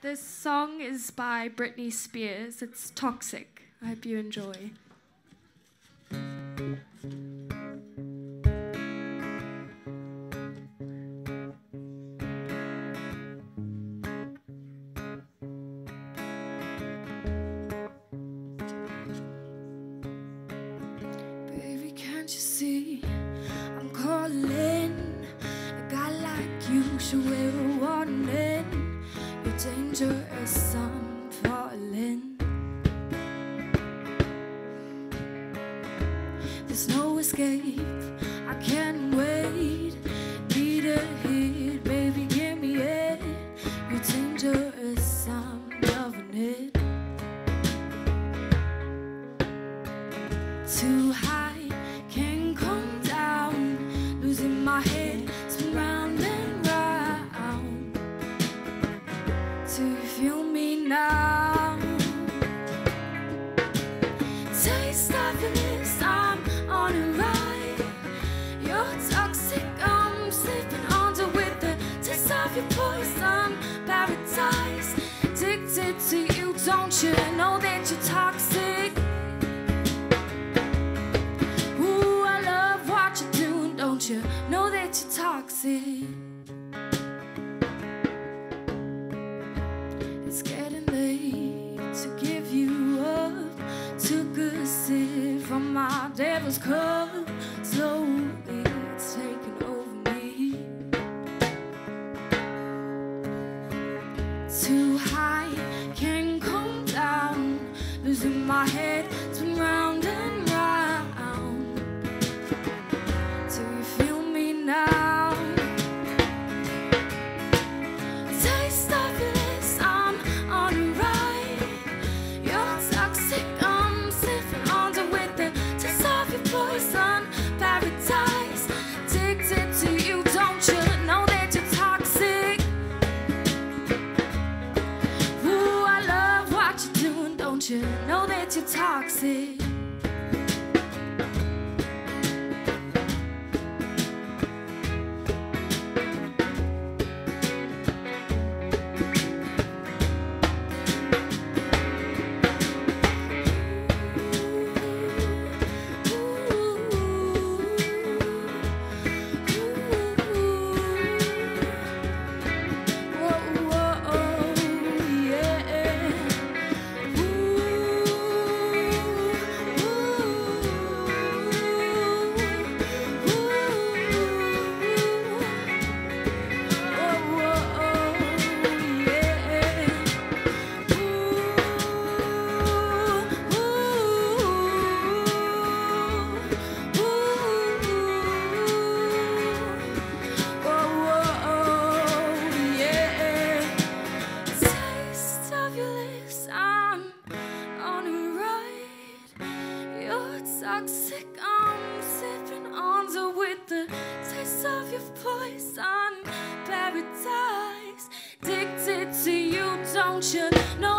This song is by Britney Spears. It's Toxic. I hope you enjoy. Baby, can't you see? I'm calling. A guy like you should wear a warning. Dangerous, I'm falling. There's no escape, I can't wait. Need a hit, baby, give me it. You're dangerous, I'm loving it. Too high, can't come down. Losing my head, spin round and round. Do you feel me now? Taste of this, I'm on a ride. You're toxic, I'm sleeping under with the taste of your voice. I'm paradise, addicted to you. Don't you know that you're toxic? Ooh, I love what you do. Don't you know that you're toxic? It's getting late to give you up. Took a sip from my devil's cup. Slowly it's taking over me. Too high, can't come down. Losing my head, spin round and round. Do you feel me now? Taste of it. You know that you're toxic. Toxic, I'm sipping on the with the taste of your poison. Paradise, addicted to you, don't you know?